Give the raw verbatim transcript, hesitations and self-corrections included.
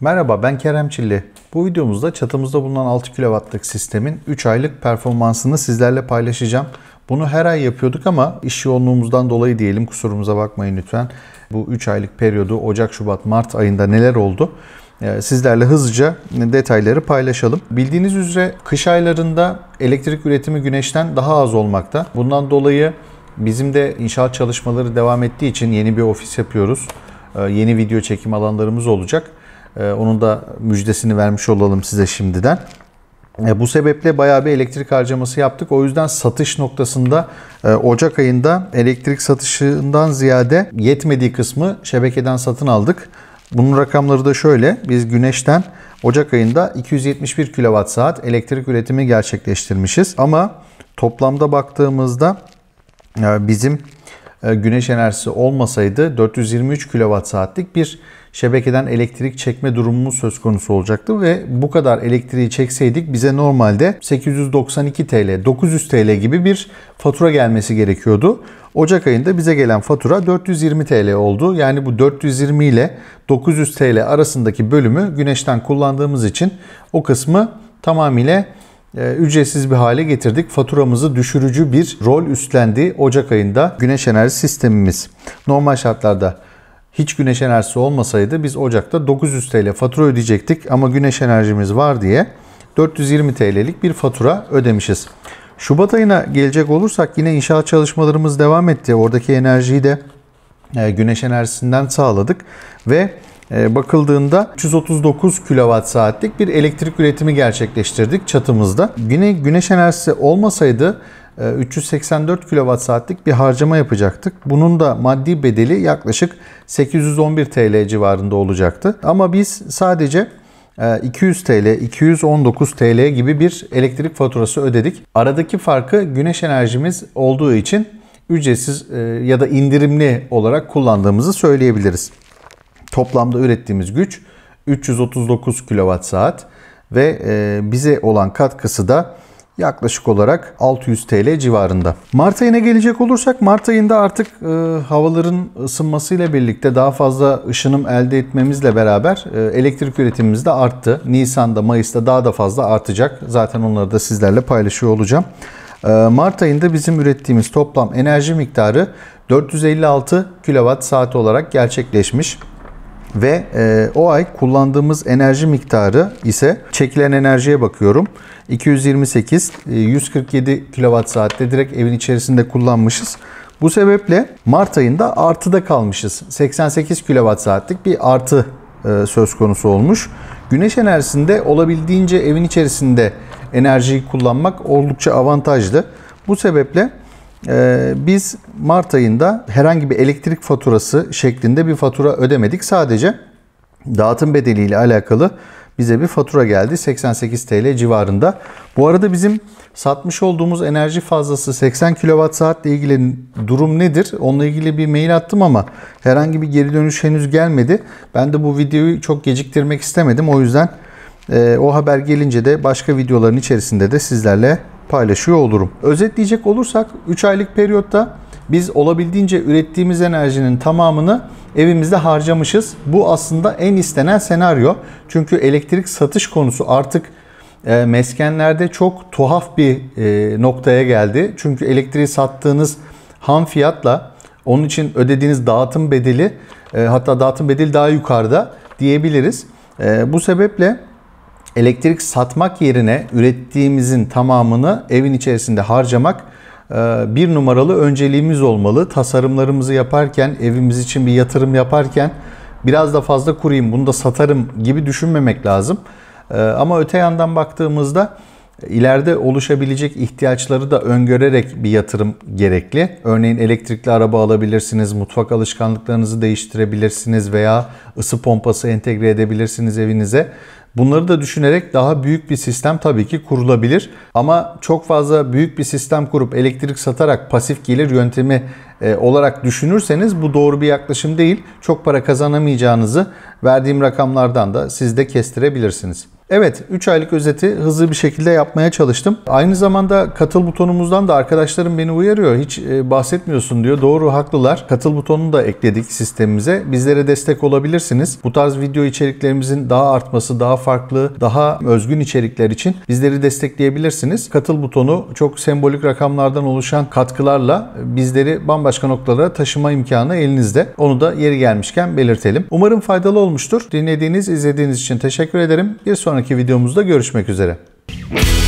Merhaba, ben Kerem Çilli. Bu videomuzda çatımızda bulunan altı kilovatlık sistemin üç aylık performansını sizlerle paylaşacağım. Bunu her ay yapıyorduk ama iş yoğunluğumuzdan dolayı diyelim, kusurumuza bakmayın lütfen. Bu üç aylık periyodu Ocak, Şubat, Mart ayında neler oldu? Sizlerle hızlıca detayları paylaşalım. Bildiğiniz üzere kış aylarında elektrik üretimi güneşten daha az olmakta. Bundan dolayı bizim de inşaat çalışmaları devam ettiği için yeni bir ofis yapıyoruz. Yeni video çekim alanlarımız olacak. Onun da müjdesini vermiş olalım size şimdiden. Bu sebeple bayağı bir elektrik harcaması yaptık. O yüzden satış noktasında Ocak ayında elektrik satışından ziyade yetmediği kısmı şebekeden satın aldık. Bunun rakamları da şöyle. Biz güneşten Ocak ayında iki yüz yetmiş bir kilowatt saat elektrik üretimi gerçekleştirmişiz. Ama toplamda baktığımızda bizim güneş enerjisi olmasaydı dört yüz yirmi üç kilowatt saatlik bir şebekeden elektrik çekme durumumuz söz konusu olacaktı ve bu kadar elektriği çekseydik bize normalde sekiz yüz doksan iki TL, dokuz yüz TL gibi bir fatura gelmesi gerekiyordu. Ocak ayında bize gelen fatura dört yüz yirmi TL oldu. Yani bu dört yüz yirmi ile dokuz yüz TL arasındaki bölümü güneşten kullandığımız için o kısmı tamamıyla ücretsiz bir hale getirdik. Faturamızı düşürücü bir rol üstlendi Ocak ayında güneş enerji sistemimiz. Normal şartlarda hiç güneş enerjisi olmasaydı biz Ocak'ta dokuz yüz TL fatura ödeyecektik ama güneş enerjimiz var diye dört yüz yirmi TL'lik bir fatura ödemişiz. Şubat ayına gelecek olursak yine inşaat çalışmalarımız devam etti. Oradaki enerjiyi de güneş enerjisinden sağladık ve bakıldığında üç yüz otuz dokuz kilowatt saatlik bir elektrik üretimi gerçekleştirdik çatımızda. Yine güneş enerjisi olmasaydı üç yüz seksen dört kilowatt saatlik bir harcama yapacaktık. Bunun da maddi bedeli yaklaşık sekiz yüz on bir TL civarında olacaktı. Ama biz sadece iki yüz TL, iki yüz on dokuz TL gibi bir elektrik faturası ödedik. Aradaki farkı güneş enerjimiz olduğu için ücretsiz ya da indirimli olarak kullandığımızı söyleyebiliriz. Toplamda ürettiğimiz güç üç yüz otuz dokuz kilowatt saat ve bize olan katkısı da yaklaşık olarak altı yüz TL civarında. Mart ayına gelecek olursak Mart ayında artık e, havaların ısınmasıyla birlikte daha fazla ışınım elde etmemizle beraber e, elektrik üretimimiz de arttı. Nisan'da, Mayıs'ta daha da fazla artacak. Zaten onları da sizlerle paylaşıyor olacağım. E, Mart ayında bizim ürettiğimiz toplam enerji miktarı dört yüz elli altı kilowatt saat olarak gerçekleşmiş. Ve e, o ay kullandığımız enerji miktarı ise çekilen enerjiye bakıyorum. iki yüz yirmi sekiz, yüz kırk yedi kilowatt saatte direkt evin içerisinde kullanmışız. Bu sebeple Mart ayında artıda kalmışız. seksen sekiz kilowatt saatlik bir artı e, söz konusu olmuş. Güneş enerjisinde olabildiğince evin içerisinde enerjiyi kullanmak oldukça avantajlı. Bu sebeple Ee, biz Mart ayında herhangi bir elektrik faturası şeklinde bir fatura ödemedik. Sadece dağıtım bedeliyle alakalı bize bir fatura geldi. seksen sekiz TL civarında. Bu arada bizim satmış olduğumuz enerji fazlası seksen kilowatt saat ile ilgili durum nedir? Onunla ilgili bir mail attım ama herhangi bir geri dönüş henüz gelmedi. Ben de bu videoyu çok geciktirmek istemedim. O yüzden e, o haber gelince de başka videoların içerisinde de sizlerle paylaşıyor olurum. Özetleyecek olursak üç aylık periyotta biz olabildiğince ürettiğimiz enerjinin tamamını evimizde harcamışız. Bu aslında en istenen senaryo. Çünkü elektrik satış konusu artık e, meskenlerde çok tuhaf bir e, noktaya geldi. Çünkü elektriği sattığınız ham fiyatla onun için ödediğiniz dağıtım bedeli e, hatta dağıtım bedeli daha yukarıda diyebiliriz. E, bu sebeple elektrik satmak yerine ürettiğimizin tamamını evin içerisinde harcamak bir numaralı önceliğimiz olmalı. Tasarımlarımızı yaparken, evimiz için bir yatırım yaparken biraz da fazla kurayım, bunu da satarım gibi düşünmemek lazım. Ama öte yandan baktığımızda ileride oluşabilecek ihtiyaçları da öngörerek bir yatırım gerekli. Örneğin elektrikli araba alabilirsiniz, mutfak alışkanlıklarınızı değiştirebilirsiniz veya ısı pompası entegre edebilirsiniz evinize. Bunları da düşünerek daha büyük bir sistem tabii ki kurulabilir. Ama çok fazla büyük bir sistem kurup elektrik satarak pasif gelir yöntemi olarak düşünürseniz bu doğru bir yaklaşım değil. Çok para kazanamayacağınızı verdiğim rakamlardan da siz de kestirebilirsiniz. Evet, üç aylık özeti hızlı bir şekilde yapmaya çalıştım. Aynı zamanda katıl butonumuzdan da arkadaşlarım beni uyarıyor. Hiç bahsetmiyorsun diyor. Doğru, haklılar. Katıl butonunu da ekledik sistemimize. Bizlere destek olabilirsiniz. Bu tarz video içeriklerimizin daha artması, daha farklı, daha özgün içerikler için bizleri destekleyebilirsiniz. Katıl butonu çok sembolik rakamlardan oluşan katkılarla bizleri bambaşka noktalara taşıma imkanı elinizde. Onu da yeri gelmişken belirtelim. Umarım faydalı olmuştur. Dinlediğiniz, izlediğiniz için teşekkür ederim. Bir sonraki videomuzda görüşmek üzere.